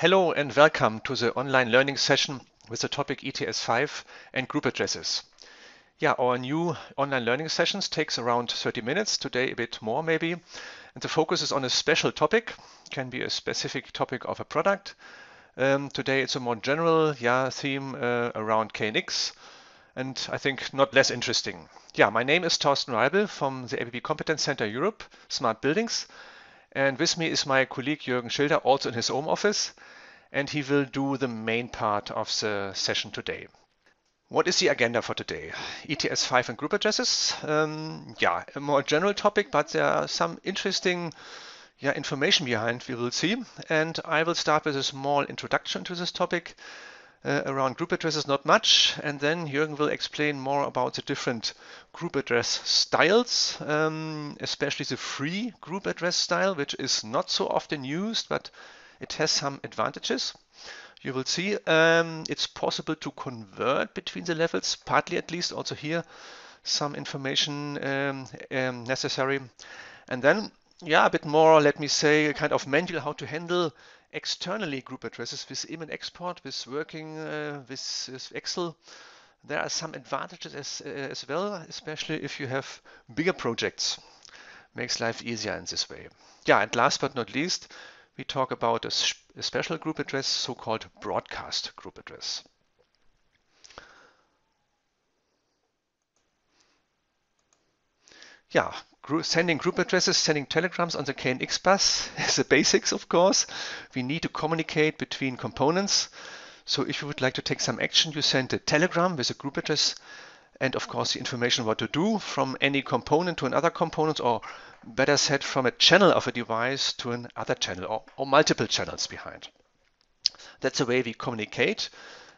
Hello and welcome to the online learning session with the topic ETS5 and group addresses. Yeah, our new online learning sessions takes around 30 minutes, today a bit more maybe, and the focus is on a special topic, can be a specific topic of a product. Today it's a more general theme around KNX, and I think not less interesting. Yeah, my name is Thorsten Reibel from the ABB Competence Center Europe, Smart Buildings. And with me is my colleague Jürgen Schilder, also in his home office, and he will do the main part of the session today. What is the agenda for today? ETS5 and group addresses. A more general topic, but there are some interesting information behind, we will see. And I will start with a small introduction to this topic. Around group addresses, not much. And then Jürgen will explain more about the different group address styles, especially the free group address style, which is not so often used, but it has some advantages. You will see it's possible to convert between the levels, partly at least. Also here, some information necessary. And then, a bit more, let me say, a kind of manual how to handle externally group addresses with IM export, with working with Excel. There are some advantages as well, especially if you have bigger projects. Makes life easier in this way. Yeah, and last but not least, we talk about a special group address, so-called broadcast group address. Yeah, sending group addresses, sending telegrams on the KNX bus is the basics, of course. We need to communicate between components. So if you would like to take some action, you send a telegram with a group address and, of course, the information what to do from any component to another component, or better said, from a channel of a device to another channel or multiple channels behind. That's the way we communicate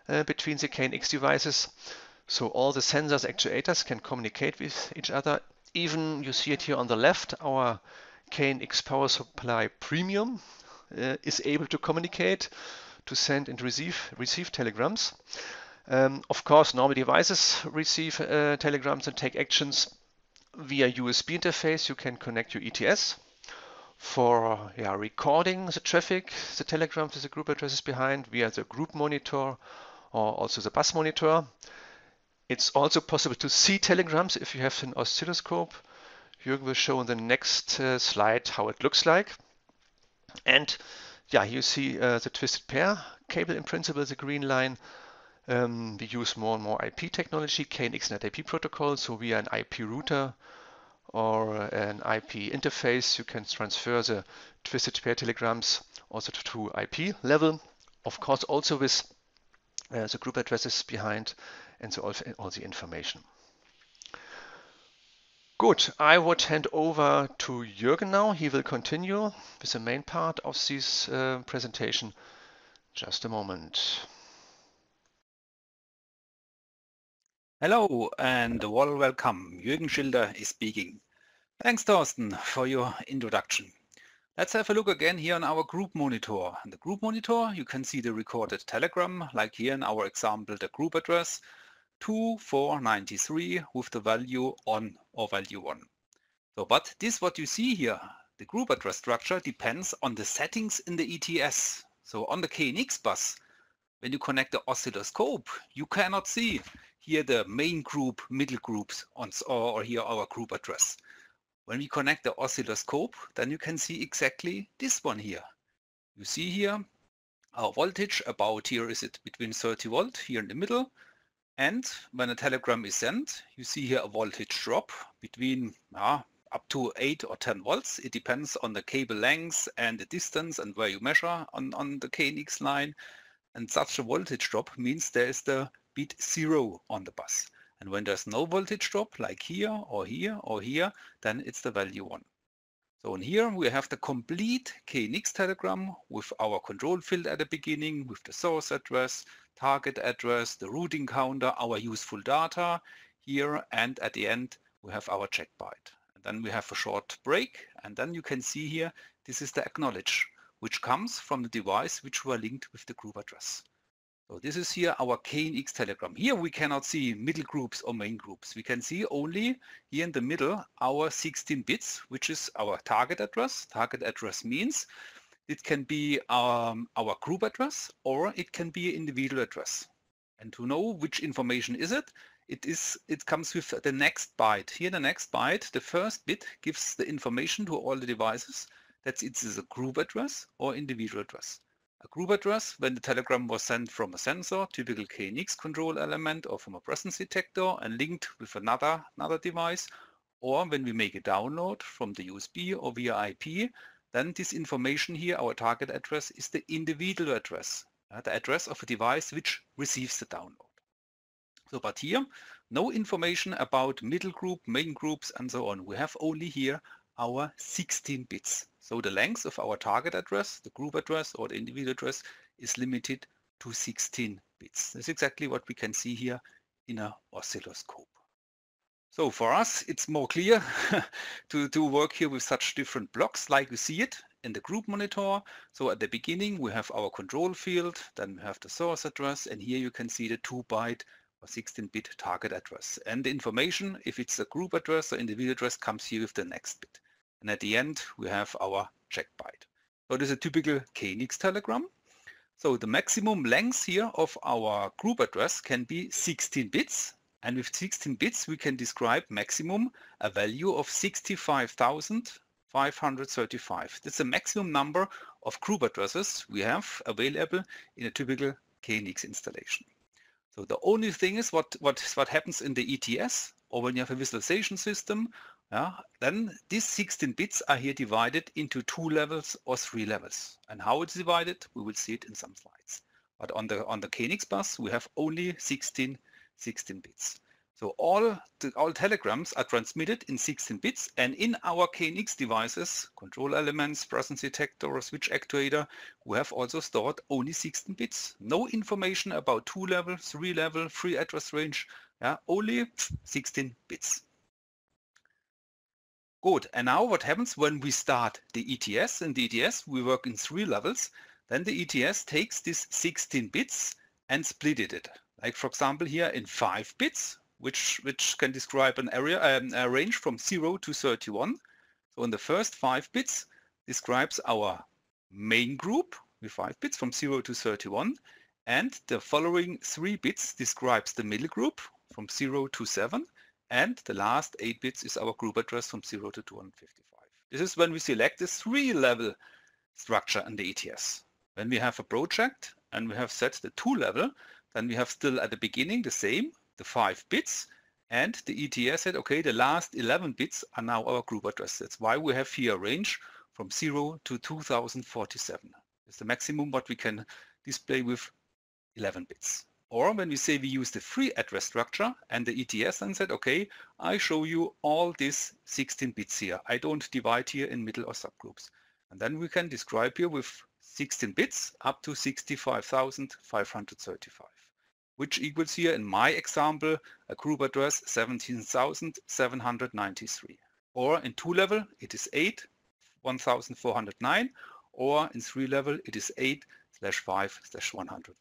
between the KNX devices. So all the sensors, actuators can communicate with each other. Even you see it here on the left, our KNX Power Supply Premium is able to communicate, to send and receive telegrams. Of course, normal devices receive telegrams and take actions via USB interface. You can connect your ETS for recording the traffic, the telegrams with the group addresses behind via the group monitor or also the bus monitor. It's also possible to see telegrams if you have an oscilloscope. Jürgen will show in the next slide how it looks like. And you see the twisted pair cable in principle, the green line. We use more and more IP technology, KNXnet/IP protocol. So via an IP router or an IP interface, you can transfer the twisted pair telegrams also to IP level. Of course, also with the group addresses behind and so all the information. Good, I would hand over to Jürgen now. He will continue with the main part of this presentation. Just a moment. Hello and a warm welcome. Jürgen Schilder is speaking. Thanks, Thorsten, for your introduction. Let's have a look again here on our group monitor. In the group monitor, you can see the recorded telegram, like here in our example, the group address 2493 with the value on or value 1. So, but this what you see here, the group address structure depends on the settings in the ETS. So on the KNX bus, when you connect the oscilloscope, you cannot see here the main group, middle groups, or here our group address. When we connect the oscilloscope, then you can see exactly this one here. You see here our voltage, about here is it between 30 volt here in the middle, and when a telegram is sent, you see here a voltage drop between up to 8 or 10 volts. It depends on the cable length and the distance and where you measure on the KNX line, and such a voltage drop means there is the bit 0 on the bus. And when there's no voltage drop, like here or here or here, then it's the value 1. So in here we have the complete KNX telegram with our control field at the beginning, with the source address, target address, the routing counter, our useful data here, and at the end we have our check byte. And then we have a short break, and then you can see here this is the acknowledge, which comes from the device which were linked with the group address. So this is here our KNX telegram. Here we cannot see middle groups or main groups. We can see only here in the middle our 16 bits, which is our target address. Target address means It can be our group address or it can be individual address. And to know which information is it, it comes with the next byte. Here the next byte, the first bit gives the information to all the devices. That's it is a group address or individual address. A group address, when the telegram was sent from a sensor, typical KNX control element, or from a presence detector and linked with another device, or when we make a download from the USB or via IP, then this information here, our target address, is the individual address, the address of a device which receives the download. So, but here, no information about middle group, main groups, and so on. We have only here our 16 bits. So the length of our target address, the group address or the individual address, is limited to 16 bits. That's exactly what we can see here in an oscilloscope. So for us, it's more clear to work here with such different blocks like we see it in the group monitor. So at the beginning, we have our control field, then we have the source address, and here you can see the 2-byte or 16-bit target address. And the information, if it's a group address or individual address, comes here with the next bit. And at the end, we have our check byte. So this is a typical KNX telegram. So the maximum length here of our group address can be 16 bits. And with 16 bits, we can describe maximum a value of 65,535. That's the maximum number of group addresses we have available in a typical KNX installation. So the only thing is what happens in the ETS or when you have a visualization system. Yeah, then these 16 bits are here divided into 2 levels or 3 levels. And how it's divided, we will see it in some slides. But on the KNX bus, we have only 16 bits. So all telegrams are transmitted in 16 bits, and in our KNX devices, control elements, presence detector, or switch actuator, we have also stored only 16 bits. No information about 2-level, 3-level, free address range, yeah, only 16 bits. Good, and now what happens when we start the ETS? In the ETS, we work in 3 levels. Then the ETS takes these 16 bits and splitted it. Like for example here in 5 bits, which can describe an area, a range from 0 to 31. So in the first 5 bits describes our main group with 5 bits from 0 to 31. And the following 3 bits describes the middle group from 0 to 7. And the last 8 bits is our group address from 0 to 255. This is when we select a 3-level structure in the ETS. When we have a project and we have set the 2-level, then we have still at the beginning the same, the 5 bits, and the ETS said, okay, the last 11 bits are now our group address. That's why we have here a range from 0 to 2047. It's the maximum what we can display with 11 bits. Or when we say we use the free address structure and the ETS then said, okay, I show you all these 16 bits here. I don't divide here in middle or subgroups. And then we can describe here with 16 bits up to 65,535, which equals here in my example, a group address 17,793. Or in 2-level, it is 8, 1,409. Or in 3-level, it is 8/5/129.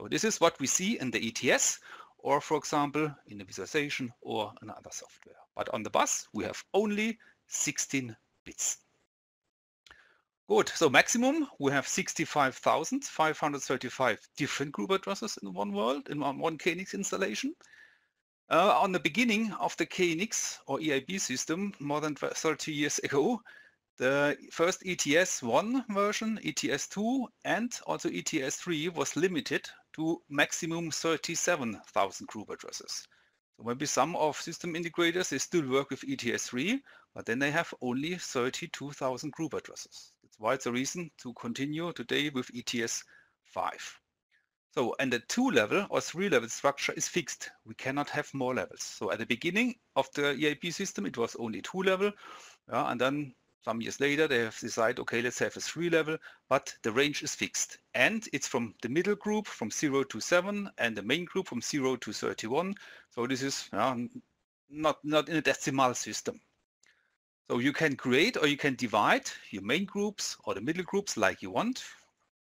So this is what we see in the ETS or, for example, in the visualization or in other software. But on the bus, we have only 16 bits. Good, so maximum, we have 65,535 different group addresses in one world, in one KNX installation. On the beginning of the KNX or EIB system, more than 30 years ago, the first ETS1 version, ETS2 and also ETS3 was limited to maximum 37,000 group addresses. So maybe some of system integrators, they still work with ETS3, but then they have only 32,000 group addresses. That's why it's a reason to continue today with ETS5. So, and the 2-level or 3-level structure is fixed. We cannot have more levels. So at the beginning of the EIB system, it was only 2-level, and then some years later, they have decided, okay, let's have a 3-level, but the range is fixed. And it's from the middle group from 0 to 7 and the main group from 0 to 31. So this is not in a decimal system. So you can create or you can divide your main groups or the middle groups like you want.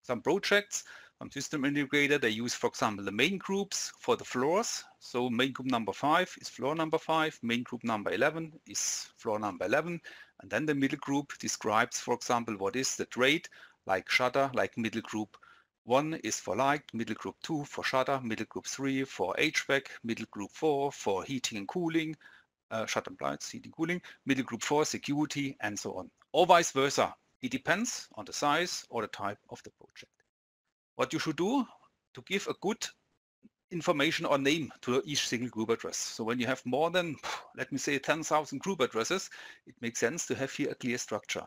Some projects system integrator, they use, for example, the main groups for the floors. So main group number 5 is floor number 5, main group number 11 is floor number 11, and then the middle group describes, for example, what is the trade, like shutter, like middle group 1 is for light, middle group 2 for shutter, middle group 3 for HVAC, middle group 4 for heating and cooling, shutter and lights, heating, cooling, middle group 4 security, and so on, or vice versa. It depends on the size or the type of the project. What you should do to give a good information or name to each single group address. So when you have more than, let me say, 10,000 group addresses, it makes sense to have here a clear structure.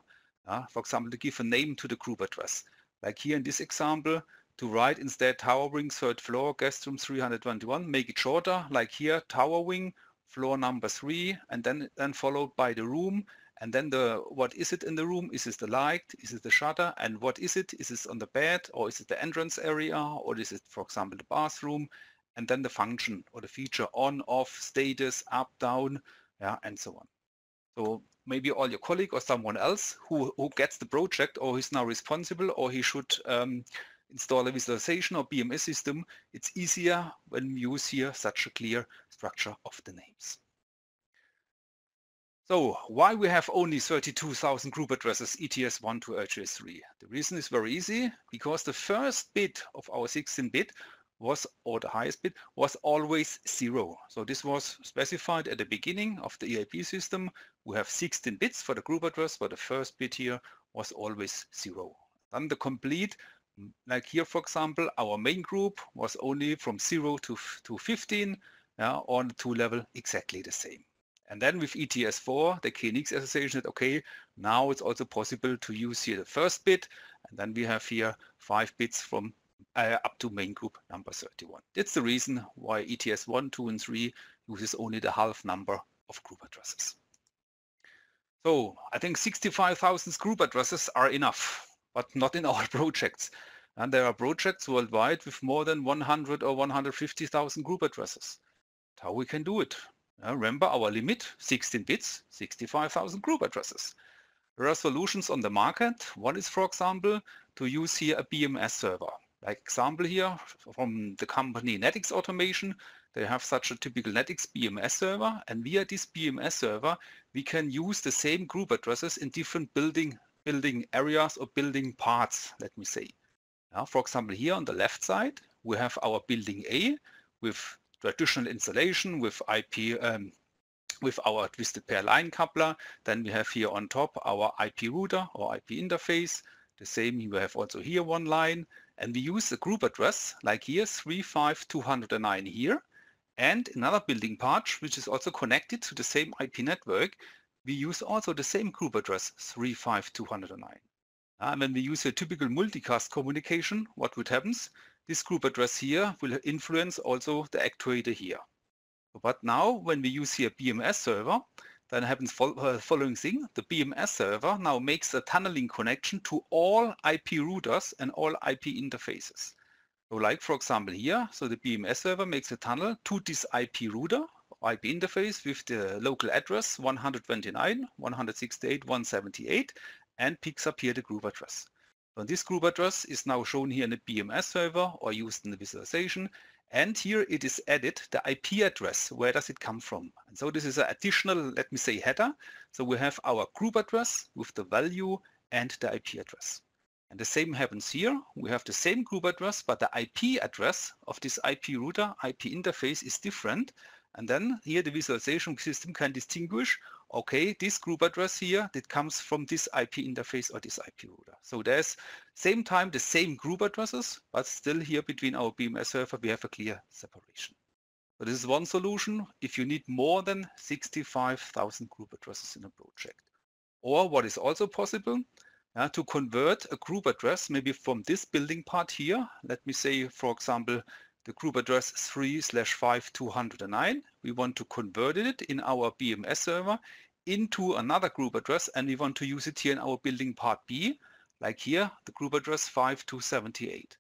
For example, to give a name to the group address. Like here in this example, to write instead tower wing, 3rd floor, guest room 321, make it shorter, like here, tower wing, floor number 3, and then followed by the room. And then what is it in the room? Is it the light? Is it the shutter? And what is it? Is it on the bed? Or is it the entrance area? Or is it, for example, the bathroom? And then the function or the feature on, off, status, up, down, yeah, and so on. So maybe all your colleague or someone else who gets the project or is now responsible or he should install a visualization or BMS system, it's easier when we use here such a clear structure of the names. So why we have only 32,000 group addresses ETS1 to ETS3? The reason is very easy, because the first bit of our 16 bit was, or the highest bit, was always 0. So this was specified at the beginning of the EIB system. We have 16 bits for the group address, but the first bit here was always 0. Then the complete, like here for example, our main group was only from 0 to 15, yeah, on the 2 level exactly the same. And then with ETS4, the KNX Association said, okay, now it's also possible to use here the first bit, and then we have here 5 bits from up to main group number 31. That's the reason why ETS1, 2, and 3 uses only the half number of group addresses. So I think 65,000 group addresses are enough, but not in all projects. And there are projects worldwide with more than 100 or 150,000 group addresses. That's how we can do it. Remember our limit, 16 bits, 65,000 group addresses. There are solutions on the market. One is, for example, to use here a BMS server. Like example here from the company NETxAutomation, they have such a typical NETx BMS server, and via this BMS server, we can use the same group addresses in different building areas or building parts, let me say. Now, for example, here on the left side, we have our building A with traditional installation with IP, with our twisted pair line coupler. Then we have here on top our IP router or IP interface. The same we have also here one line, and we use the group address like here 35209 here, and another building part which is also connected to the same IP network. We use also the same group address 35209. And when we use a typical multicast communication, what would happen? This group address here will influence also the actuator here. But now when we use here BMS server, then happens following thing. The BMS server now makes a tunneling connection to all IP routers and all IP interfaces. So like for example here, so the BMS server makes a tunnel to this IP router, IP interface with the local address 129, 168, 178, and picks up here the group address. And this group address is now shown here in the BMS server or used in the visualization, and here it is added the IP address. Where does it come from? And so this is an additional, let me say, header. So we have our group address with the value and the IP address. And the same happens here. We have the same group address, but the IP address of this IP router, IP interface is different. And then here the visualization system can distinguish, okay, this group address here, that comes from this IP interface or this IP router. So there's same time the same group addresses, but still here between our BMS server we have a clear separation. So this is one solution if you need more than 65,000 group addresses in a project. Or what is also possible, to convert a group address maybe from this building part here, let me say for example, the group address 3/5209, we want to convert it in our BMS server into another group address, and we want to use it here in our building part B, like here, the group address 5278.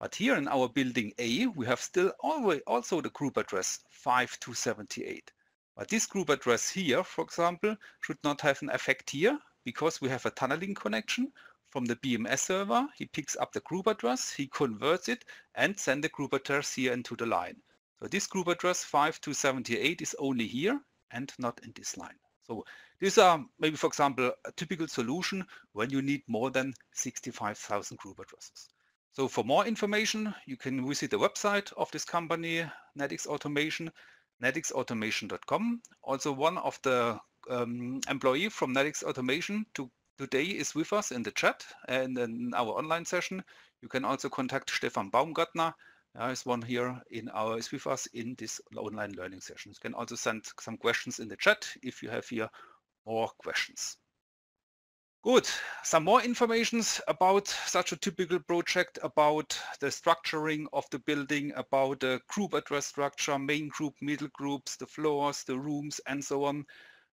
But here in our building A, we have still also the group address 5278. But this group address here, for example, should not have an effect here, because we have a tunneling connection from the BMS server, he picks up the group address, he converts it and sends the group address here into the line. So this group address 5278 is only here and not in this line. So these are maybe, for example, a typical solution when you need more than 65,000 group addresses. So for more information, you can visit the website of this company, NETxAutomation, NETxAutomation.com. Also one of the employees from NETxAutomation today is with us in the chat and in our online session. You can also contact Stefan Baumgartner. There's one here is with us in this online learning session. You can also send some questions in the chat if you have here more questions. Good. Some more informations about such a typical project, about the structuring of the building, about the group address structure, main group, middle groups, the floors, the rooms, and so on.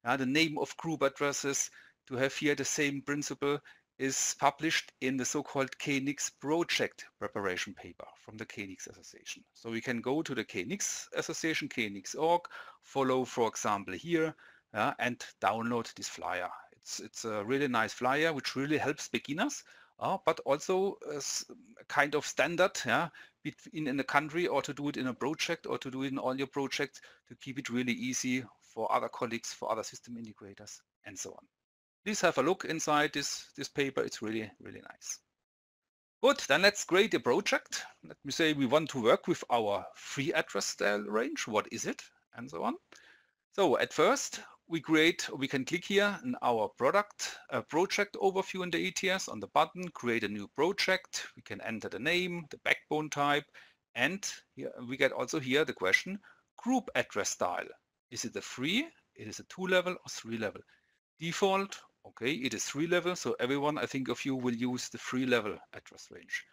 The name of group addresses, to have here the same principle, is published in the so-called KNX project preparation paper from the KNX Association. So you can go to the KNX Association, KNX.org, follow, for example, here, and download this flyer. It's a really nice flyer which really helps beginners, but also a kind of standard in the country, or to do it in a project, or to do it in all your projects, to keep it really easy for other colleagues, for other system integrators, and so on. Please have a look inside this paper. It's really, really nice. Good, then let's create a project. Let me say we want to work with our free address range. What is it? And so on. So at first, we can click here in our project overview in the ETS on the button, create a new project. We can enter the name, the backbone type, and here we get also here the question, group address style. Is it a 3? It is a 2-level or 3-level. Default, okay, it is 3-level. So everyone, I think of you, will use the 3-level address range.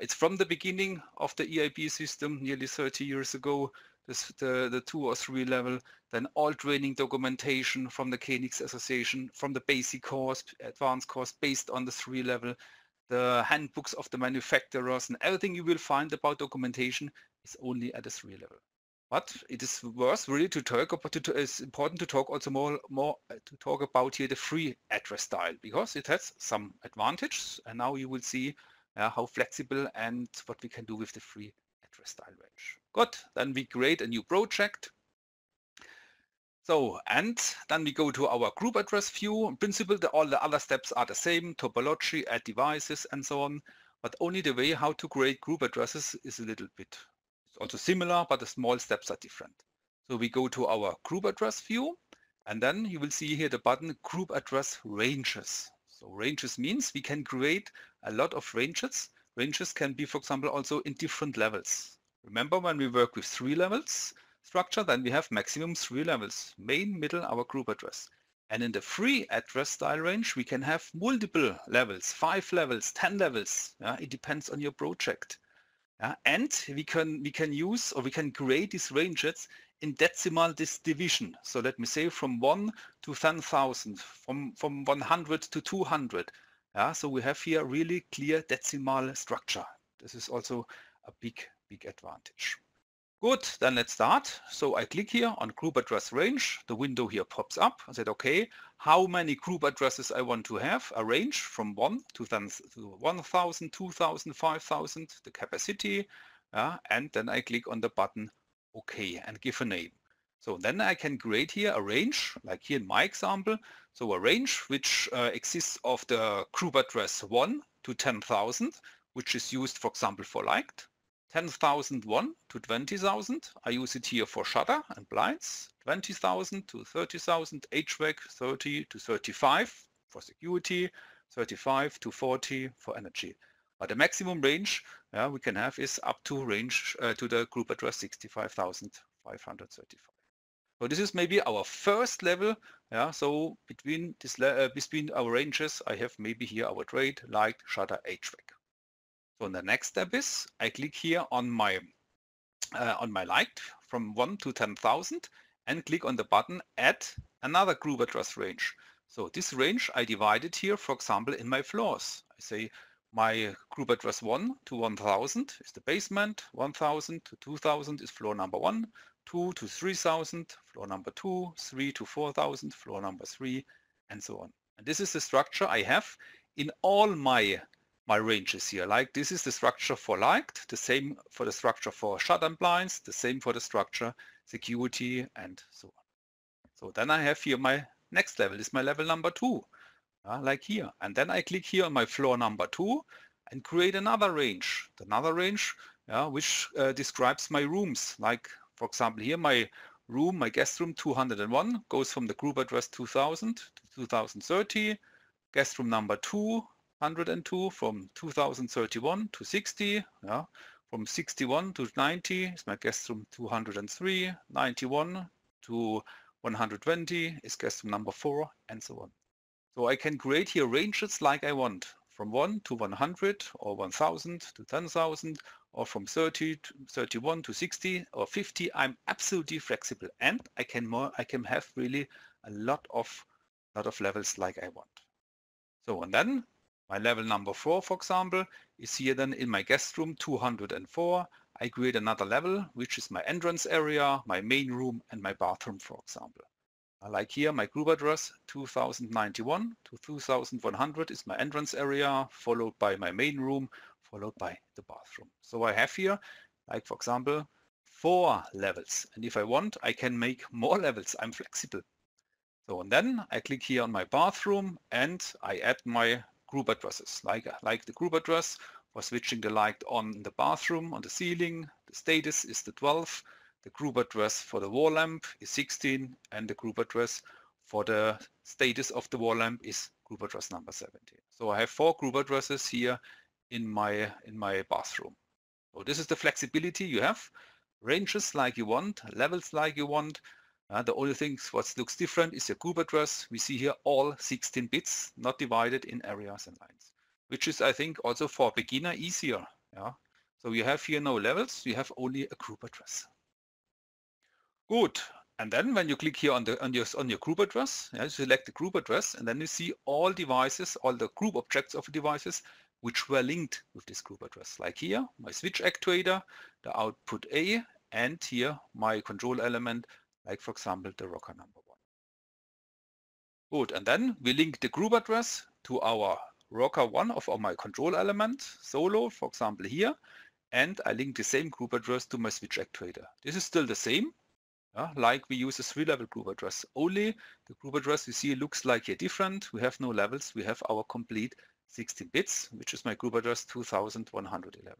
It's from the beginning of the EIB system nearly 30 years ago. The 2 or 3 level, then all training documentation from the KNX Association, from the basic course, advanced course, based on the 3 level, the handbooks of the manufacturers, and everything you will find about documentation is only at the 3 level. But it is worth really to talk about. It's important to talk also more about here the free address style, because it has some advantages, and now you will see how flexible and what we can do with the free address style range. Good, then we create a new project. So, and then we go to our group address view. In principle, all the other steps are the same, topology, add devices, and so on. But only the way how to create group addresses is a little bit, it's also similar, but the small steps are different. So we go to our group address view, and then you will see here the button group address ranges. So ranges means we can create a lot of ranges. Ranges can be, for example, also in different levels. Remember, when we work with 3 levels structure, then we have maximum 3 levels, main, middle, our group address. And in the free address style range, we can have multiple levels, 5 levels, 10 levels. It depends on your project. And we can create these ranges in decimal division. So let me say from 1 to 10,000, from 100 to 200. So we have here really clear decimal structure. This is also a big advantage. Good, then let's start. So I click here on group address range. The window here pops up. I said, okay, how many group addresses I want to have? A range from 1 to 1,000, 2,000, 5,000, the capacity. And then I click on the button OK and give a name. So then I can create here a range, like here in my example. So a range which exists of the group address 1 to 10,000, which is used, for example, for light. 10,001 to 20,000, I use it here for shutter and blinds. 20,000 to 30,000, HVAC, 30 to 35 for security, 35 to 40 for energy. But the maximum range we can have is up to range to the group address 65,535. So this is maybe our first level. So between our ranges, I have maybe here our trade, light, shutter, HVAC. So the next step is I click here on my light from 1 to 10,000 and click on the button add another group address range. So this range I divided here, for example, in my floors. I say my group address 1 to 1,000 is the basement, 1,000 to 2,000 is floor number 1, 2 to 3,000, floor number 2, 3 to 4,000, floor number 3, and so on. And this is the structure I have in all my ranges here. Like this is the structure for light, the same for the structure for shut and blinds, the same for the structure security, and so on. So then I have here my next level is my level number 2, like here. And then I click here on my floor number 2 and create another range which describes my rooms. Like for example here my room, my guest room 201 goes from the group address 2000 to 2030, guest room number 202 from 2031 to 60, from 61 to 90 is my guest room 203, 91 to 120 is guest room number 4, and so on. So I can create here ranges like I want, from 1 to 100 or 1000 to 10,000, or from 30 to 31 to 60 or 50. I'm absolutely flexible, and I can have really a lot of levels like I want. So, and then my level number 4, for example, is here then in my guest room 204. I create another level, which is my entrance area, my main room, and my bathroom, for example. Like here, my group address 2091 to 2100 is my entrance area, followed by my main room, followed by the bathroom. So I have here, like for example, 4 levels. And if I want, I can make more levels. I'm flexible. So, and then I click here on my bathroom and I add my group addresses, like the group address for switching the light on in the bathroom, on the ceiling. The status is the 12. The group address for the wall lamp is 16, and the group address for the status of the wall lamp is group address number 17. So I have 4 group addresses here in my bathroom. So this is the flexibility you have, ranges like you want, levels like you want. The only thing what looks different is your group address. We see here all 16 bits, not divided in areas and lines, which is, I think, also for a beginner easier. So you have here no levels, you have only a group address. Good, and then when you click here on your group address, you select the group address, and then you see all devices, all the group objects of devices which were linked with this group address. Like here, my switch actuator, the output A, and here my control element, like for example the rocker number 1. Good, and then we link the group address to our rocker 1 of my control element, solo, for example here, and I link the same group address to my switch actuator. This is still the same. Like we use a 3-level group address, only the group address you see looks like here different. We have no levels, we have our complete 16 bits, which is my group address 2111.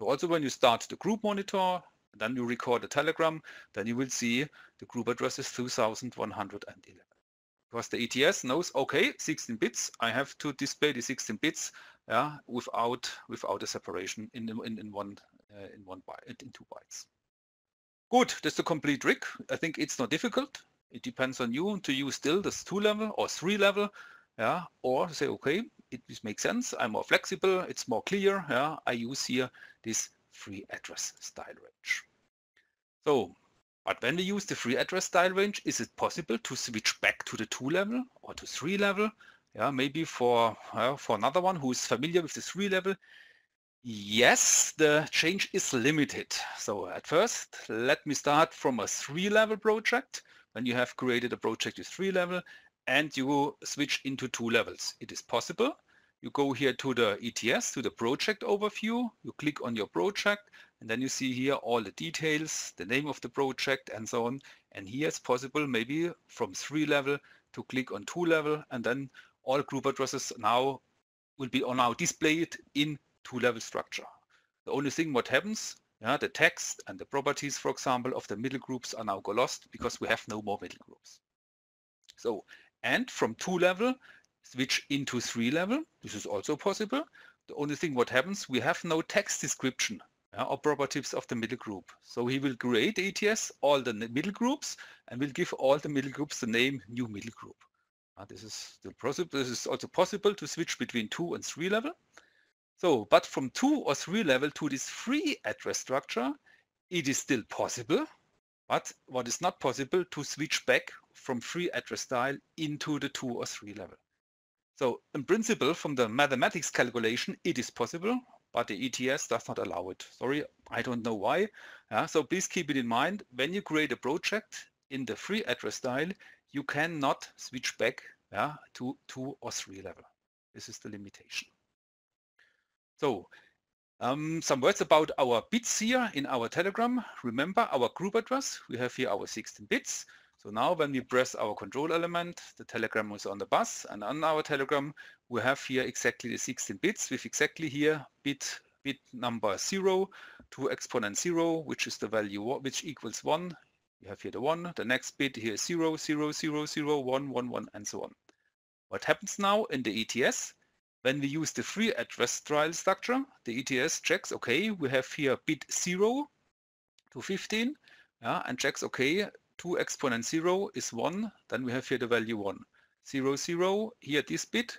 So also when you start the group monitor, then you record a telegram, then you will see the group address is 2111. Because the ETS knows, okay, 16 bits, I have to display the 16 bits without a separation in 2 bytes. Good, that's the complete trick. I think it's not difficult. It depends on you to use still this 2-level or 3-level, or say, okay, it makes sense. I'm more flexible. It's more clear. I use here this free address style range. So, but when we use the free address style range, is it possible to switch back to the 2-level or to 3-level? Maybe for another one who is familiar with the 3-level. Yes, the change is limited. So at first, let me start from a 3-level project. When you have created a project with 3-level and you switch into 2 levels, it is possible. You go here to the ETS, to the project overview. You click on your project, and then you see here all the details, the name of the project, and so on. And here it's possible maybe from 3-level to click on 2-level, and then all group addresses now will be now displayed in 2-level structure. The only thing what happens, the text and the properties, for example, of the middle groups are now lost because we have no more middle groups. So, and from 2-level switch into 3-level. This is also possible. The only thing what happens, we have no text description or properties of the middle group. So he will create ETS all the middle groups and will give all the middle groups the name new middle group. This is still possible. This is also possible to switch between 2 and 3-level. So, but from 2 or 3-level to this free address structure, it is still possible, but what is not possible to switch back from free address style into the 2 or 3-level. So in principle, from the mathematics calculation, it is possible, but the ETS does not allow it. Sorry, I don't know why. So please keep it in mind, when you create a project in the free address style, you cannot switch back to 2 or 3-level. This is the limitation. So, some words about our bits here in our Telegram. Remember our group address. We have here our 16 bits. So now when we press our control element, the Telegram was on the bus, and on our Telegram, we have here exactly the 16 bits with exactly here bit number 0 to exponent 0, which is the value which equals 1. You have here the 1, the next bit here is 0, 0, 0, 0, 1, 1, 1, and so on. What happens now in the ETS? When we use the free address trial structure, the ETS checks, okay, we have here bit 0 to 15, yeah, and checks, okay, 2 exponent 0 is 1, then we have here the value 1. 0, 0, here this bit,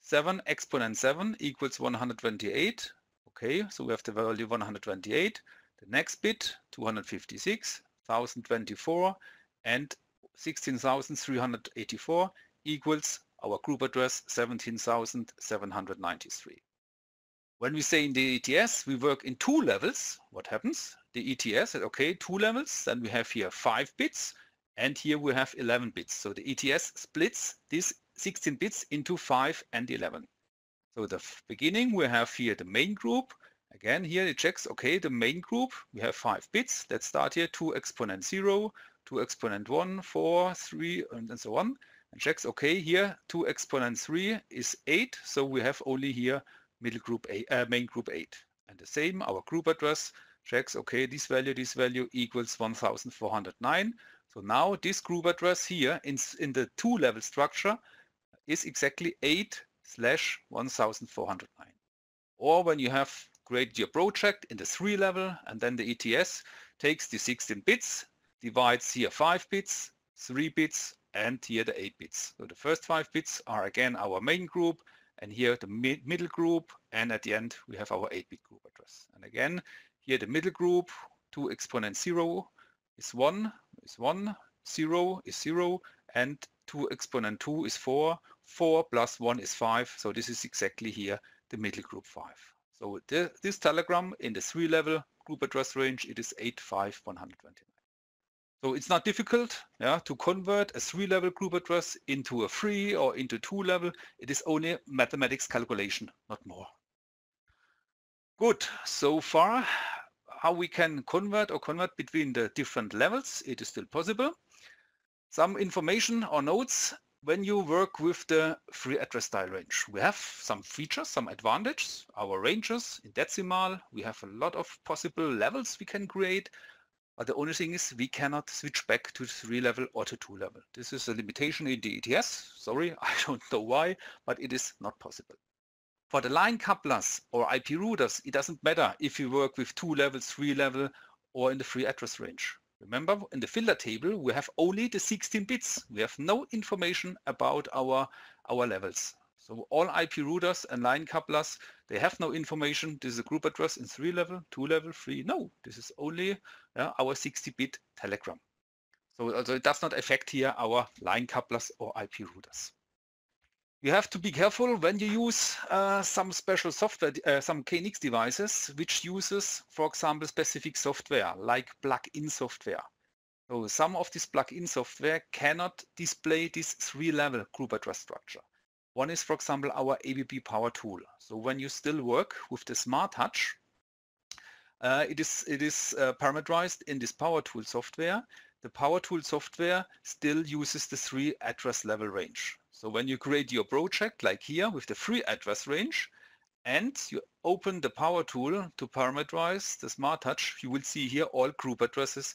7 exponent 7 equals 128. Okay, so we have the value 128. The next bit, 256, 1024, and 16,384 equals our group address 17,793. When we say in the ETS, we work in two levels. What happens? The ETS said, okay, two levels, then we have here 5 bits, and here we have 11 bits. So the ETS splits these 16 bits into 5 and 11. So the beginning, we have here the main group. Again, here it checks, okay, the main group, we have 5 bits. Let's start here, 2 exponent 0, 2 exponent 1, 4, 3, and so on. And checks, okay, here 2 exponent 3 is 8, so we have only here main group 8. And the same, our group address checks, okay, this value equals 1409. So now this group address here in the two-level structure is exactly 8/1409. Or when you have created your project in the 3 level, and then the ETS takes the 16 bits, divides here 5 bits, 3 bits, and here the 8 bits. So the first 5 bits are again our main group, and here the middle group, and at the end we have our 8-bit group address. And again, here the middle group, 2 exponent 0 is 1, 0 is 0, and 2 exponent 2 is 4, 4 plus 1 is 5, so this is exactly here the middle group 5. So this telegram in the 3-level group address range, it is 85129. So it's not difficult, yeah, to convert a 3-level group address into a 3 or into 2-level. It is only mathematics calculation, not more. Good, so far how we can convert between the different levels, it is still possible. Some information or notes when you work with the free address style range. We have some features, some advantages, our ranges in decimal. We have a lot of possible levels we can create. But the only thing is we cannot switch back to 3-level or to 2-level. This is a limitation in the ETS. Sorry, I don't know why, but it is not possible. For the line couplers or IP routers, it doesn't matter if you work with 2-level, 3-level, or in the free address range. Remember, in the filter table, we have only the 16 bits. We have no information about our levels. So all IP routers and line couplers, they have no information. This is a group address in 3-level, 2-level, 3. No, this is only our 60-bit telegram. So also it does not affect here our line couplers or IP routers. You have to be careful when you use some special software, some KNX devices, which uses, for example, specific software, like plug-in software. So some of this plug-in software cannot display this 3-level group address structure. One is, for example, our ABB power tool. So when you still work with the Smart Touch, it is parameterized in this power tool software. The power tool software still uses the 3-address level range. So when you create your project, like here with the 3-address range, and you open the power tool to parameterize the Smart Touch, you will see here all group addresses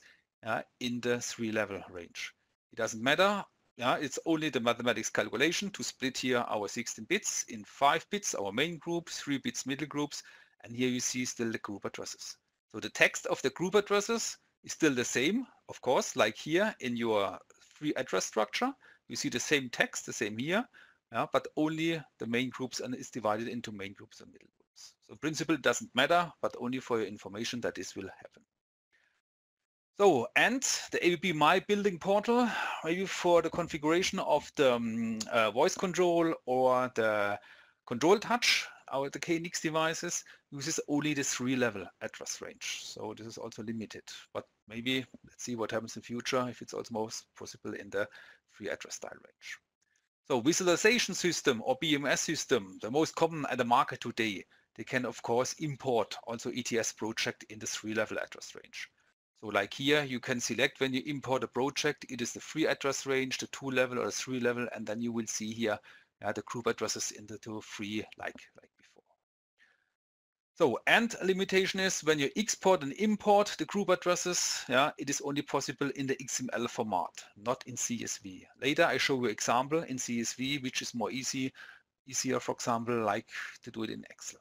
in the 3-level range. It doesn't matter. Yeah, it's only the mathematics calculation to split here our 16 bits in 5 bits, our main group, 3 bits middle groups, and here you see still the group addresses. So the text of the group addresses is still the same, of course, like here in your free address structure. You see the same text, the same here, yeah, but only the main groups, and it's divided into main groups and middle groups. So in principle, it doesn't matter, but only for your information that this will happen. So, and the ABB My Building Portal, maybe for the configuration of the voice control or the control touch, the KNX devices, uses only the 3-level address range. So this is also limited, but maybe let's see what happens in future if it's also most possible in the free address style range. So, visualization system or BMS system, the most common at the market today, they can of course import also ETS project in the 3-level address range. So like here, you can select when you import a project, it is the 3 address range, the 2-level or the 3-level, and then you will see here the group addresses in the 2, 3 like before. So, and a limitation is when you export and import the group addresses, it is only possible in the XML format, not in CSV. Later I show you example in CSV, which is more easier, for example, like to do it in Excel.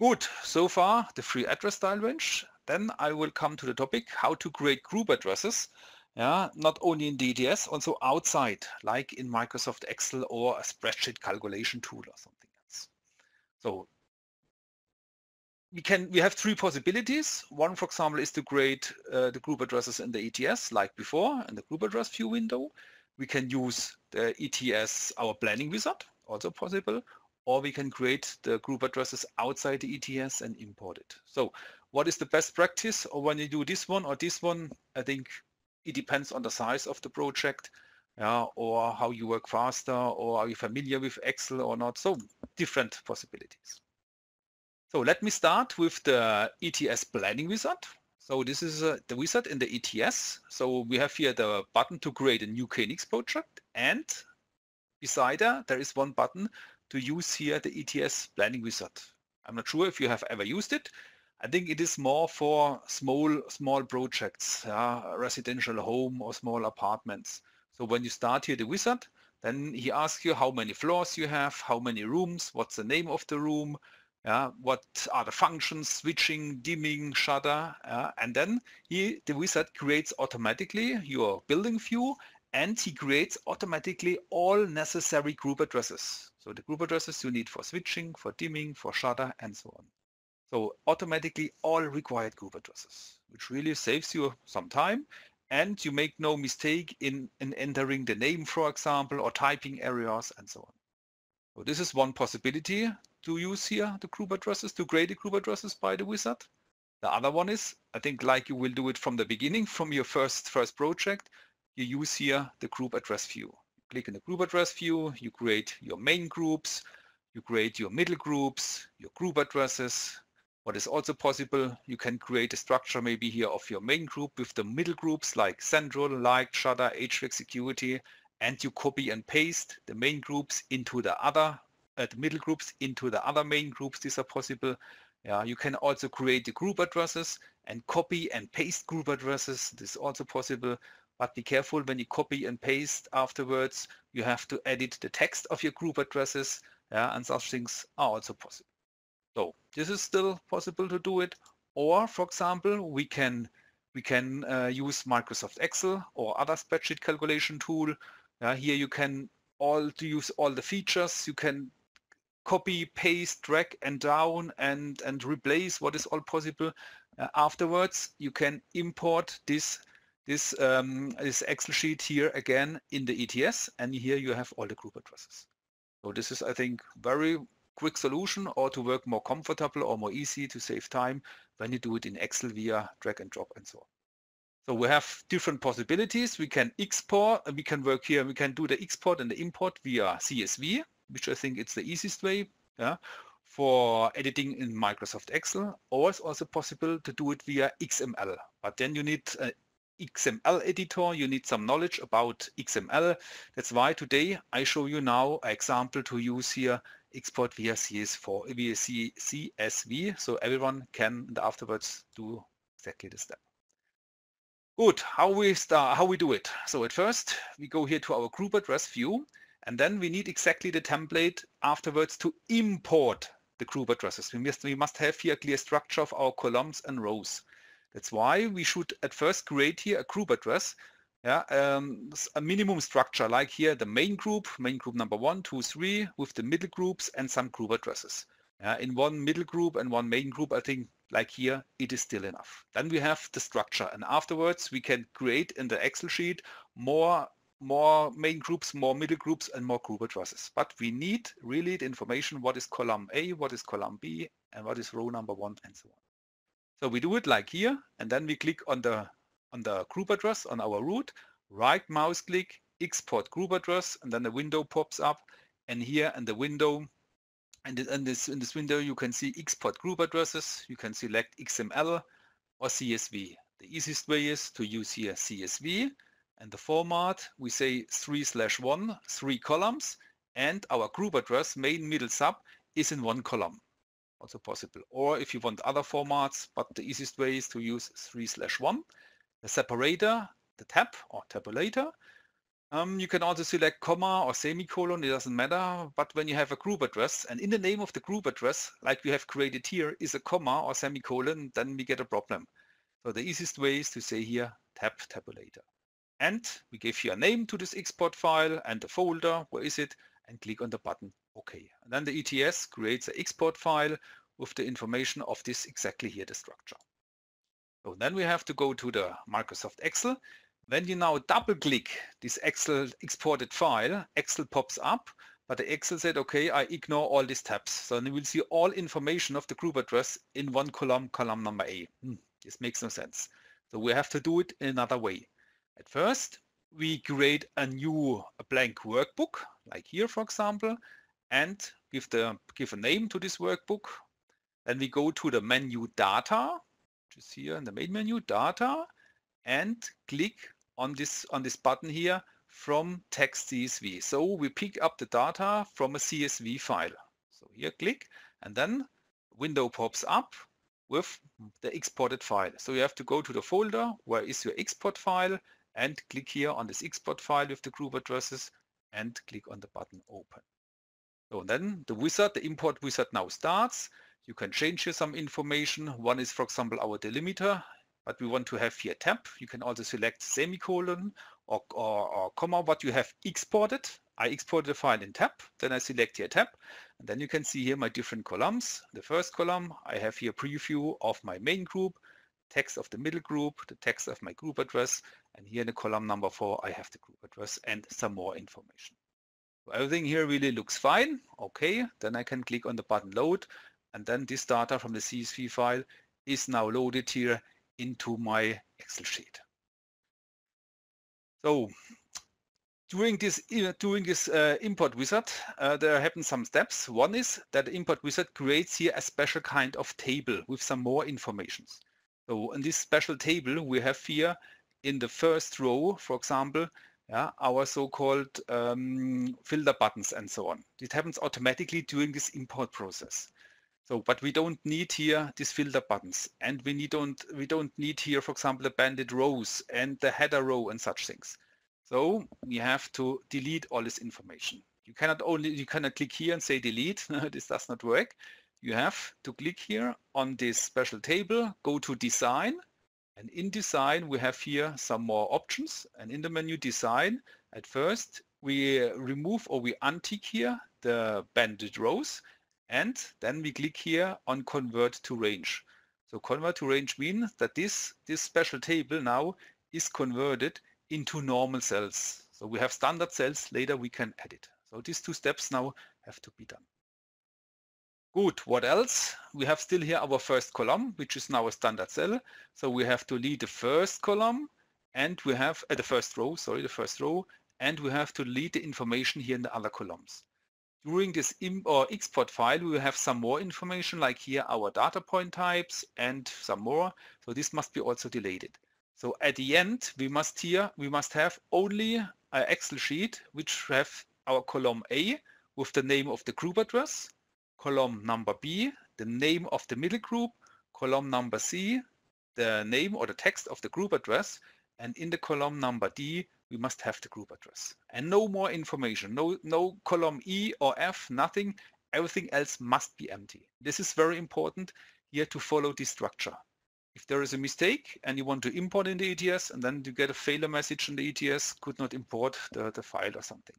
Good, so far the 3 address style range. Then I will come to the topic how to create group addresses, not only in ETS, also outside, like in Microsoft Excel or a spreadsheet calculation tool or something else. So, we have 3 possibilities. One, for example, is to create the group addresses in the ETS like before in the group address view window. We can use the ETS, our planning wizard, also possible, or we can create the group addresses outside the ETS and import it. So what is the best practice? Or when you do this one or this one, I think it depends on the size of the project, or how you work faster, or are you familiar with Excel or not. So different possibilities. So let me start with the ETS planning wizard. So this is the wizard in the ETS. So we have here the button to create a new KNX project, and beside that there is one button to use here the ETS planning wizard. I'm not sure if you have ever used it. I think it is more for small projects, residential home or small apartments. So when you start here the wizard, then he asks you how many floors you have, how many rooms, what's the name of the room, what are the functions, switching, dimming, shutter, and then the wizard creates automatically your building view, and he creates automatically all necessary group addresses. So the group addresses you need for switching, for dimming, for shutter, and so on. So automatically all required group addresses, which really saves you some time, and you make no mistake in entering the name, for example, or typing areas, and so on. So this is one possibility to use here the group addresses, to create the group addresses by the wizard. The other one is, I think like you will do it from the beginning, from your first project, you use here the group address view. You click in the group address view, you create your main groups, you create your middle groups, your group addresses. What is also possible, you can create a structure maybe here of your main group with the middle groups like central, light, shutter, HVAC, security, and you copy and paste the main groups into the other the middle groups into the other main groups. These are possible. You can also create the group addresses and copy and paste group addresses. This is also possible, but be careful when you copy and paste afterwards. You have to edit the text of your group addresses, and such things are also possible. So this is still possible to do it. Or for example, we can use Microsoft Excel or other spreadsheet calculation tool. Here you can use all the features. You can copy, paste, drag and down and replace what is all possible. Afterwards, you can import this Excel sheet here again in the ETS, and here you have all the group addresses. So this is, I think, very quick solution, or to work more comfortable or more easy to save time when you do it in Excel via drag and drop and so on. So we have different possibilities. We can export, and we can work here. We can do the export and the import via CSV, which I think it's the easiest way for editing in Microsoft Excel, or it's also possible to do it via XML. But then you need an XML editor, you need some knowledge about XML. That's why today I show you now an example to use here, export via CSV, so everyone can afterwards do exactly the step. Good, how we do it. So at first we go here to our group address view, and then we need exactly the template afterwards to import the group addresses. We must have here a clear structure of our columns and rows. That's why we should at first create here a group address, a minimum structure like here the main group number 1, 2, 3 with the middle groups and some group addresses. In one middle group and one main group, I think like here, it is still enough. Then we have the structure, and afterwards we can create in the Excel sheet more main groups, more middle groups and more group addresses. But we need really the information, what is column A, what is column B, and what is row number 1 and so on. So we do it like here, and then we click on the group address on our root, right mouse click export group address, and then a window pops up, and here in the window, in this window you can see export group addresses. You can select XML or CSV. The easiest way is to use here CSV, and the format we say 3/1, 3 columns, and our group address, main, middle, sub, is in 1 column. Also possible. Or if you want other formats, but the easiest way is to use 3/1. The separator, the tab or tabulator. You can also select comma or semicolon, it doesn't matter, but when you have a group address and in the name of the group address, like we have created here, is a comma or semicolon, then we get a problem. So the easiest way is to say here tab tabulator. And we give you a name to this export file and the folder, where is it, and click on the button OK. And then the ETS creates an export file with the information of this exactly here, the structure. So then we have to go to the Microsoft Excel. When you now double-click this Excel exported file, Excel pops up, but the Excel said, okay, I ignore all these tabs. So you will see all information of the group address in 1 column, column number A. This makes no sense. So we have to do it in another way. At first, we create a blank workbook, like here, for example, and give a name to this workbook. Then we go to the menu Data, which is here in the main menu, Data, and click on this button here from text CSV. So we pick up the data from a CSV file. So here click, and then window pops up with the exported file. So you have to go to the folder where is your export file and click here on this export file with the group addresses and click on the button Open. So then the import wizard now starts. You can change here some information. One is, for example, our delimiter, but we want to have here tab. You can also select semicolon or comma what you have exported. I exported a file in tab, then I select here tab, and then you can see here my different columns. The first column, I have here preview of my main group, text of the middle group, the text of my group address, and here in the column number 4, I have the group address and some more information. So everything here really looks fine. Okay, then I can click on the button Load, and then this data from the CSV file is now loaded here into my Excel sheet. So during this import wizard, there happen some steps. One is that the import wizard creates here a special kind of table with some more information. So in this special table, we have here in the first row, for example, our so-called filter buttons and so on. It happens automatically during this import process. So, but we don't need here these filter buttons, and we don't need here, for example, the banded rows and the header row and such things. So we have to delete all this information. You cannot click here and say delete. This does not work. You have to click here on this special table, go to Design, and in Design we have here some more options. And in the menu Design, at first we remove or we untick here the banded rows. And then we click here on Convert to Range. So Convert to Range means that this special table now is converted into normal cells. So we have standard cells, later we can add it. So these two steps now have to be done. Good, what else? We have still here our first column, which is now a standard cell. So we have to delete the first column and we have, the first row, and we have to delete the information here in the other columns. During this export file, we will have some more information, like here our data point types and some more. So this must be also deleted. So at the end, we must have only an Excel sheet which have our column A with the name of the group address, column number B, the name of the middle group, column number C, the name or the text of the group address, and in the column number D, we must have the group address and no more information, no column E or F, nothing. Everything else must be empty. This is very important here to follow this structure. If there is a mistake and you want to import in the ETS and then you get a failure message in the ETS, could not import the file or something.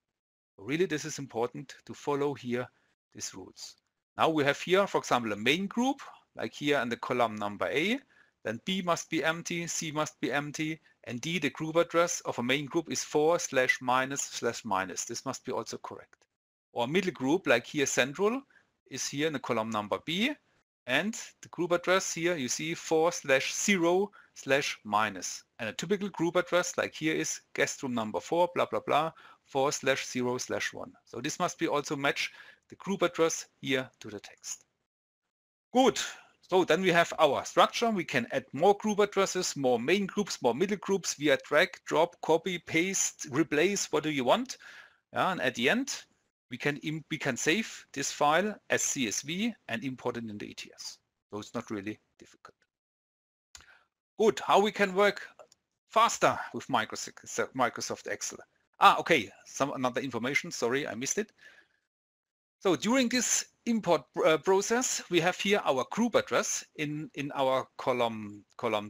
Really, this is important to follow here these rules. Now we have here, for example, a main group, like here in the column number A. Then B must be empty, C must be empty, and D, the group address of a main group is 4/-/-. This must be also correct. Or middle group, like here central, is here in the column number B. and the group address here you see 4/0/-, and a typical group address like here is guest room number 4 blah blah blah 4/0/1. So this must be also match the group address here to the text. Good. So then we have our structure. We can add more group addresses, more main groups, more middle groups via drag, drop, copy, paste, replace. What do you want? Yeah, and at the end, we can save this file as CSV and import it in the ETS. So it's not really difficult. Good. How we can work faster with Microsoft Excel? Ah, okay. Another information. Sorry, I missed it. So during this import process, we have here our group address in our column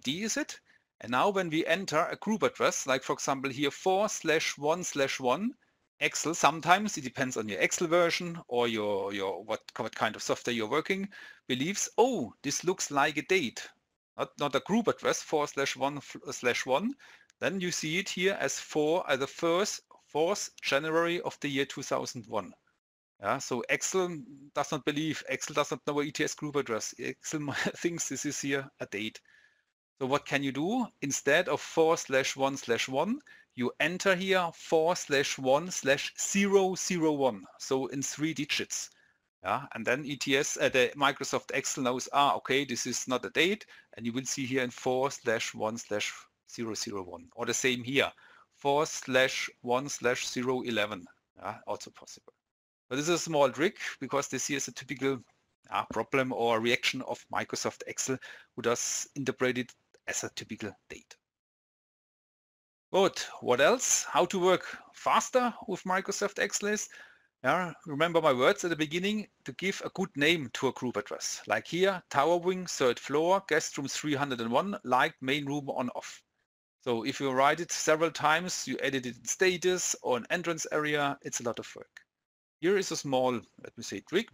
D, is it? And now when we enter a group address, like for example here 4/1/1, Excel, sometimes it depends on your Excel version or your what kind of software you're working, believes, oh, this looks like a date, not a group address 4/1/1. Then you see it here as the fourth January of the year 2001. Yeah, so Excel does not know an ETS group address. Excel thinks this is here a date. So what can you do? Instead of 4/1/1, you enter here 4/1/001. So in 3 digits. Yeah, and then the Microsoft Excel knows, okay, this is not a date, and you will see here in 4/1/001. Or the same here, 4/1/011. Yeah, also possible. But this is a small trick because this here is a typical problem or reaction of Microsoft Excel, who does interpret it as a typical date. Good. What else? How to work faster with Microsoft Excel is, remember my words at the beginning, to give a good name to a group address. Like here, tower wing, 3rd floor, guest room 301, liked, main room on off. So if you write it several times, you edit it in status or an entrance area, it's a lot of work. Here is a small, let me say a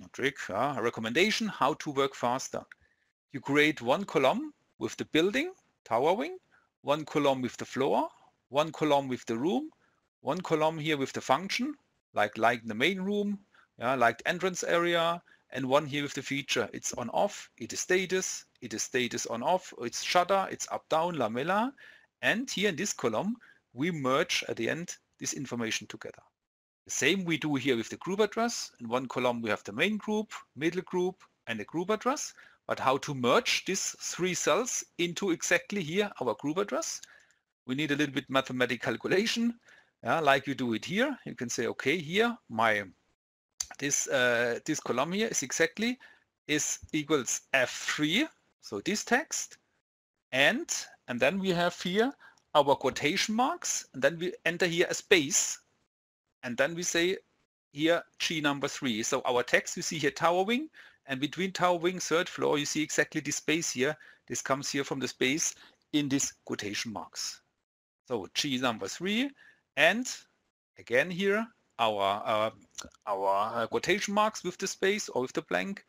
recommendation how to work faster. You create one column with the building, tower wing, one column with the floor, one column with the room, one column here with the function, like the main room, like the entrance area, and one here with the feature. It's on off, it is status on off, it's shutter, it's up down, lamella, and here in this column, we merge at the end this information together. The same we do here with the group address. In one column we have the main group, middle group, and the group address. But how to merge these 3 cells into exactly here our group address? We need a little bit mathematical calculation, like you do it here. You can say, okay, here this column here is exactly equals F3, so this text, and then we have here our quotation marks, and then we enter here a space. And then we say here G number 3. So our text, you see here tower wing, and between tower wing 3rd floor, you see exactly this space here. This comes here from the space in these quotation marks. So G number 3, and again here our quotation marks with the space or with the blank,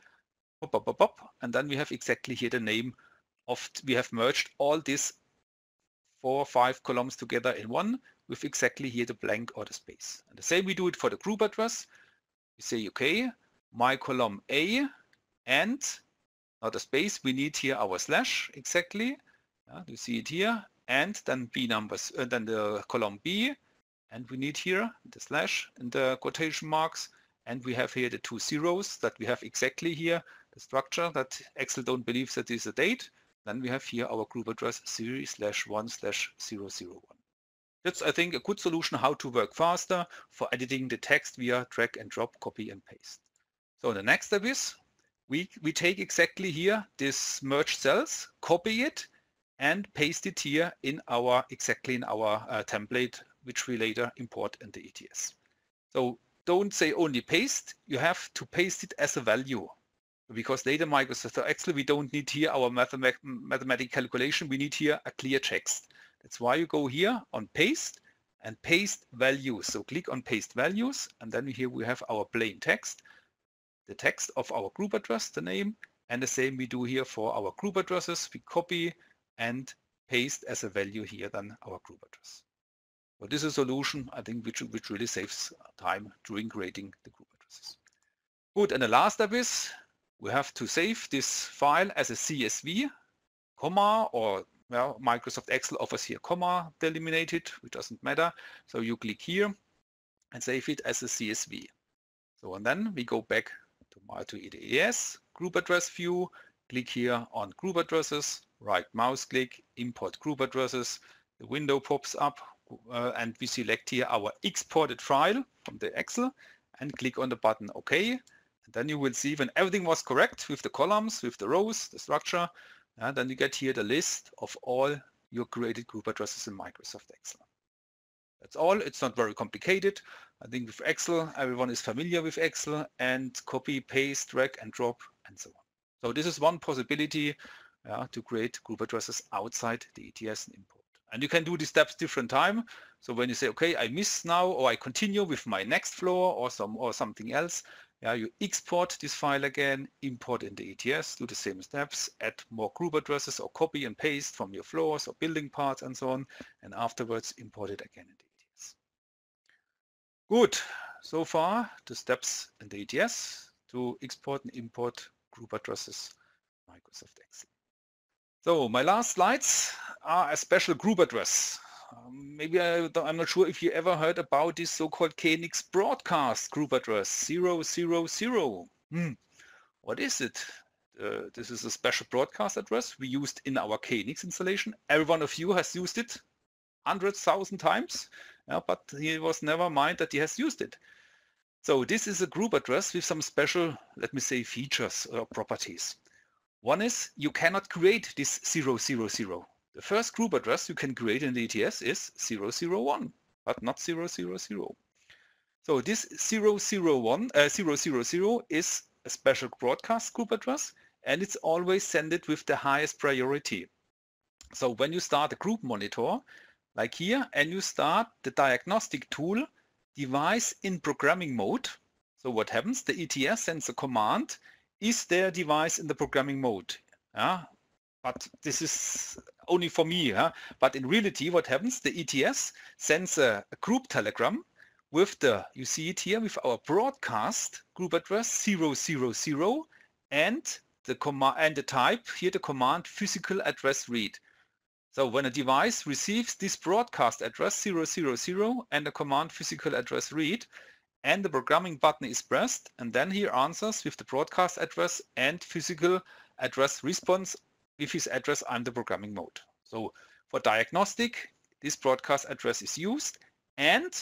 and then we have exactly here the name of, we have merged all these 4 or 5 columns together in one, with exactly here the blank or the space. And the same we do it for the group address. We say, okay, my column A, and not a space, we need here our slash exactly. You see it here, and then B numbers, then the column B, and we need here the slash and the quotation marks, and we have here the 2 zeros that we have exactly here the structure that Excel don't believe that is a date. Then we have here our group address 3/1/001. That's, I think, a good solution how to work faster for editing the text via drag and drop, copy and paste. So the next step is we take exactly here this merge cells, copy it and paste it here in our template, which we later import in the ETS. So don't say only paste, you have to paste it as a value, because later Microsoft Excel, we don't need here our mathematical calculation, we need here a clear text. That's why you go here on paste and paste values. So click on paste values, and then here we have our plain text, the text of our group address, the name, and the same we do here for our group addresses. We copy and paste as a value here then our group address. So this is a solution, I think, which really saves time during creating the group addresses. Good, and the last step is we have to save this file as a CSV, comma, or well, Microsoft Excel offers here comma delimited, which doesn't matter. So you click here and save it as a CSV. So and then we go back to ETS, group address view, click here on group addresses, right mouse click, import group addresses, the window pops up and we select here our exported file from the Excel and click on the button OK. And then you will see when everything was correct with the columns, with the rows, the structure, and then you get here the list of all your created group addresses in Microsoft Excel. That's all. It's not very complicated. I think with Excel, everyone is familiar with Excel and copy, paste, drag and drop and so on. So this is one possibility to create group addresses outside the ETS import. And you can do these steps different time. So when you say, okay, I miss now, or I continue with my next floor or something else, you export this file again, import in the ETS, do the same steps, add more group addresses or copy and paste from your floors or building parts and so on, and afterwards import it again in the ETS. Good, so far the steps in the ETS to export and import group addresses in Microsoft Excel. So my last slides are a special group address. Maybe I'm not sure if you ever heard about this so-called KNX broadcast group address 000. What is it? This is a special broadcast address we used in our KNX installation. Every one of you has used it hundreds, thousand times, but he was never mind that he has used it. So this is a group address with some special, let me say, features or properties. One is you cannot create this 000. The first group address you can create in the ETS is 001, but not 000. So this 000 is a special broadcast group address, and it's always sent it with the highest priority. So when you start a group monitor, like here, and you start the diagnostic tool, device in programming mode. So what happens? The ETS sends a command, is there a device in the programming mode? But this is only for me, but in reality what happens, the ETS sends a group telegram with the, you see it here, with our broadcast group address 000 and the command and the type here, the command physical address read. So when a device receives this broadcast address 000 and the command physical address read, and the programming button is pressed, and then he answers with the broadcast address and physical address response. With his address, I'm the programming mode. So for diagnostic, this broadcast address is used, and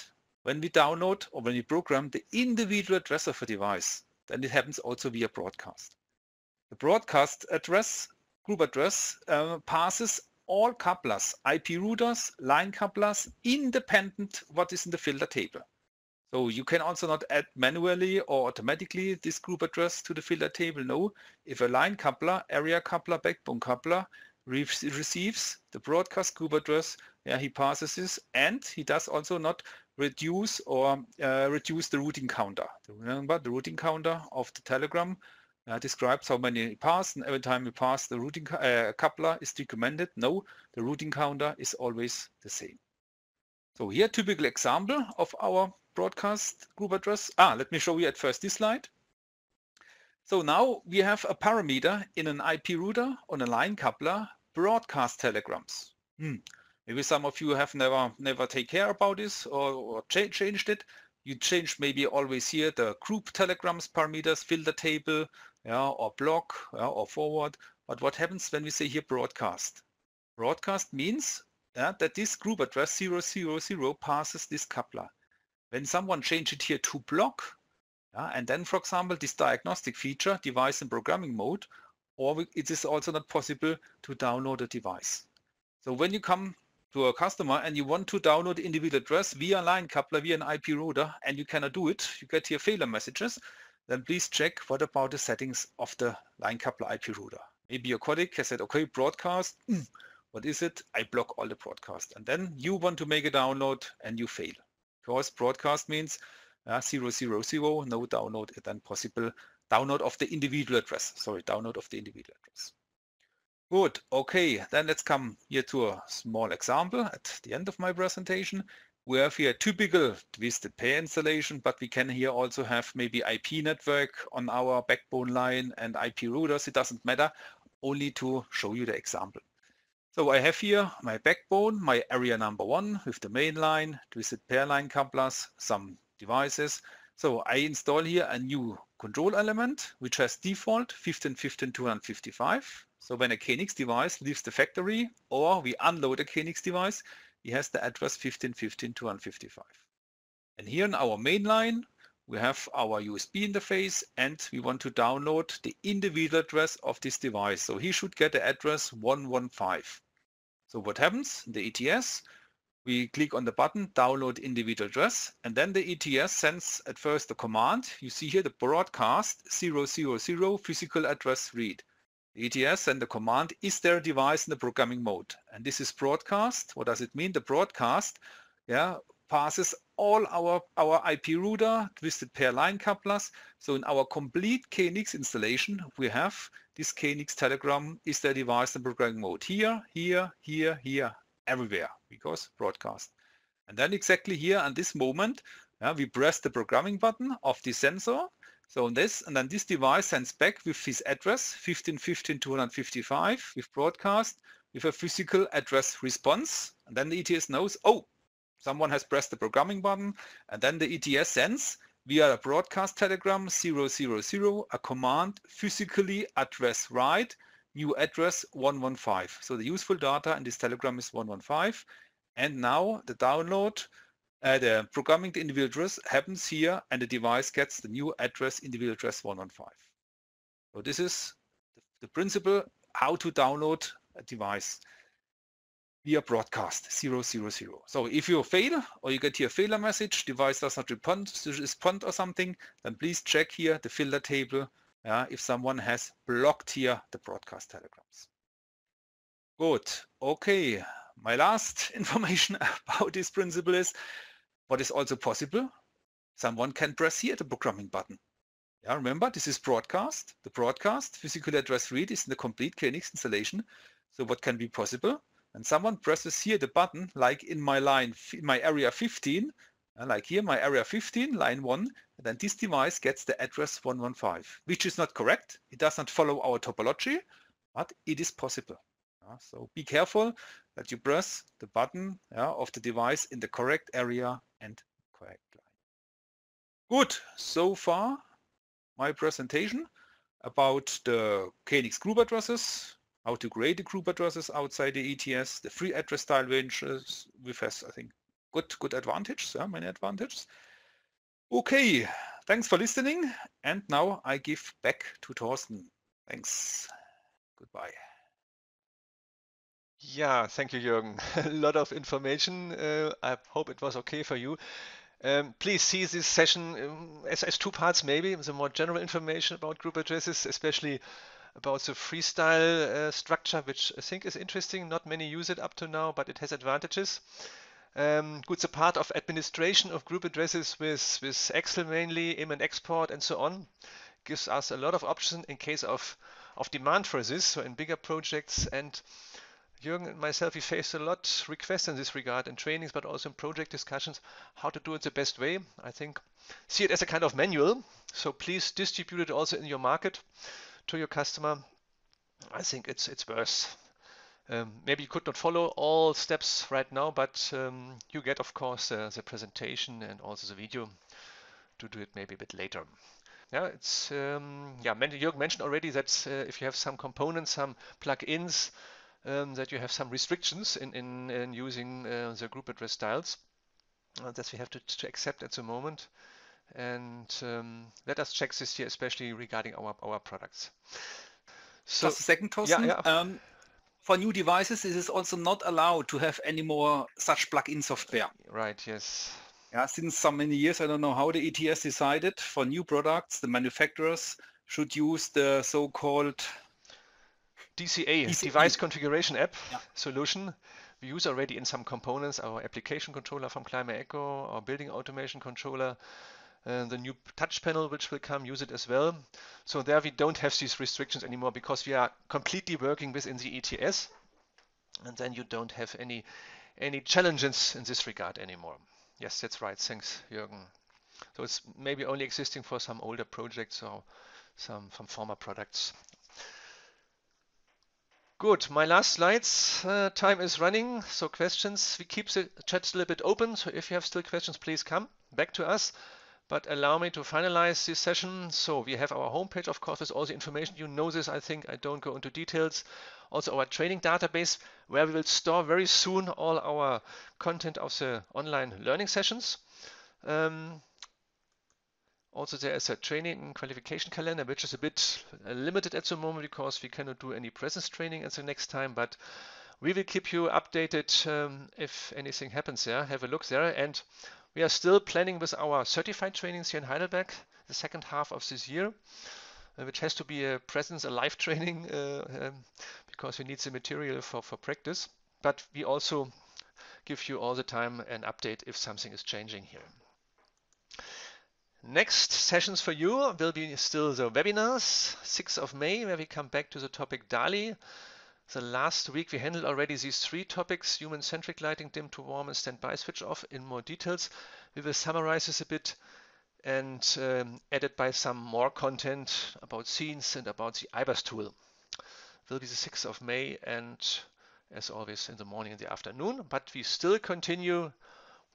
when we download or when we program the individual address of a device, then it happens also via broadcast. The broadcast address, group address, passes all couplers, IP routers, line couplers, independent what is in the filter table. So you can also not add manually or automatically this group address to the filter table. No, if a line coupler, area coupler, backbone coupler receives the broadcast group address, he passes this, and he does also not reduce or reduce the routing counter. Remember, the routing counter of the telegram describes how many pass, and every time you pass, the routing coupler is decremented. No, the routing counter is always the same. So here, typical example of our broadcast group address. Let me show you at first this slide. So now we have a parameter in an IP router on a line coupler, broadcast telegrams. Maybe some of you have never take care about this or changed it. You change maybe always here the group telegrams parameters, filter table, or block, or forward. But what happens when we say here broadcast? Broadcast means that this group address 000 passes this coupler. When someone changes it here to block, and then, for example, this diagnostic feature, device in programming mode, or it is also not possible to download a device. So when you come to a customer and you want to download individual address via line coupler, via an IP router, and you cannot do it, you get here failure messages, then please check what about the settings of the line coupler IP router. Maybe your colleague has said, okay, broadcast, what is it? I block all the broadcast. And then you want to make a download and you fail. Because broadcast means 000, no download, and then possible download of the individual address. Sorry, download of the individual address. Good, okay, then let's come here to a small example at the end of my presentation. We have here typical with the pair installation, but we can here also have maybe IP network on our backbone line and IP routers. It doesn't matter, only to show you the example. So I have here my backbone, my area number one with the main line, twisted pair line couplers, some devices. So I install here a new control element, which has default 15.15.255. So when a KNX device leaves the factory or we unload a KNX device, it has the address 15.15.255. And here in our main line, we have our USB interface and we want to download the individual address of this device. So he should get the address 115. So what happens in the ETS? We click on the button, download individual address, and then the ETS sends at first the command. You see here the broadcast 000 physical address read. The ETS and the command, is there a device in the programming mode? And this is broadcast. What does it mean? The broadcast passes all our IP router, twisted pair line couplers. So in our complete KNX installation, we have this KNX telegram, is there a device in the programming mode? Here, here, here, here, everywhere, because broadcast. And then exactly here at this moment, we press the programming button of the sensor. So on this, and then this device sends back with his address 15.15.255 with broadcast with a physical address response, and then the ETS knows, oh, someone has pressed the programming button, and then the ETS sends via a broadcast telegram 000 a command physically address write new address 115. So the useful data in this telegram is 115, and now the download. The programming the individual address happens here, and the device gets the new address, individual address 115. So this is the principle how to download a device via broadcast 000. So if you fail or you get here a failure message, device does not respond or something, then please check here the filter table if someone has blocked here the broadcast telegrams. Good, okay. My last information about this principle is what is also possible. Someone can press here the programming button. Yeah, remember, this is broadcast. The broadcast physical address read is in the complete KNX installation. So what can be possible? And someone presses here the button, like in my line, my area 15, and like here, my area 15, line 1, and then this device gets the address 115, which is not correct. It does not follow our topology, but it is possible. So be careful that you press the button of the device in the correct area and correct line. Good, so far my presentation about the KNX group addresses, how to create the group addresses outside the ETS, the free address style ranges, which has, I think, good advantages, many advantages. Okay, thanks for listening, and now I give back to Thorsten. Thanks, goodbye. Yeah, thank you, Jürgen. A lot of information. I hope it was okay for you. Please see this session as two parts, maybe. The more general information about group addresses, especially about the freestyle structure, which I think is interesting. Not many use it up to now, but it has advantages. Good, the part of administration of group addresses with Excel mainly, IM and export and so on, gives us a lot of options in case of demand for this, so in bigger projects. And Jürgen and myself, we faced a lot of requests in this regard in trainings, but also in project discussions, how to do it the best way. I think see it as a kind of manual. So please distribute it also in your market to your customer. I think it's worth. Maybe you could not follow all steps right now, but you get, of course, the presentation and also the video to do it maybe a bit later. Yeah, it's Jürgen mentioned already that if you have some components, some plugins, that you have some restrictions in using the group address styles that we have to accept at the moment. And let us check this here, especially regarding our products. So, just a second, Thorsten. Yeah. For new devices, it is also not allowed to have any more such plug-in software. Right, yes. Yeah, since so many years, I don't know how the ETS decided, for new products, the manufacturers should use the so-called DCA, Device Configuration App solution, we use already in some components, our application controller from Clima Echo, our building automation controller, the new touch panel which will come, use it as well. So there we don't have these restrictions anymore because we are completely working within the ETS, and then you don't have any challenges in this regard anymore. Yes, that's right. Thanks, Jürgen. So it's maybe only existing for some older projects or some former products. Good, my last slides, time is running, so questions, we keep the chat a little bit open, so if you have still questions, please come back to us, but allow me to finalize this session. So we have our homepage, of course, with all the information, you know this, I think, I don't go into details. Also our training database, where we will store very soon all our content of the online learning sessions. Also, there is a training and qualification calendar, which is a bit limited at the moment because we cannot do any presence training at the next time, but we will keep you updated if anything happens there. Have a look there. And we are still planning with our certified trainings here in Heidelberg, the second half of this year, which has to be a presence, a live training, because we need the material for practice. But we also give you all the time an update if something is changing here. Next sessions for you will be still the webinars, 6th of May, where we come back to the topic DALI. The last week we handled already these three topics, human-centric lighting, dim to warm and standby switch off in more details. We will summarize this a bit and add it by some more content about scenes and about the IBAS tool. It will be the 6th of May and as always in the morning and the afternoon, but we still continue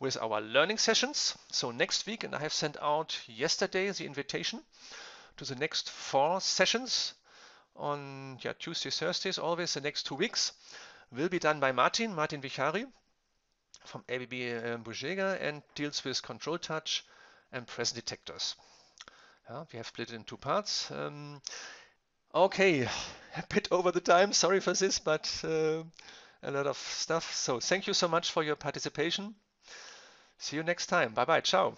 with our learning sessions. So next week, and I have sent out yesterday the invitation to the next 4 sessions on Tuesdays, Thursdays, always the next 2 weeks, will be done by Martin Vichari from ABB Bujega, and deals with control touch and presence detectors. Yeah, we have split it in 2 parts. Okay, a bit over the time, sorry for this, but a lot of stuff. So thank you so much for your participation. See you next time. Bye-bye. Ciao.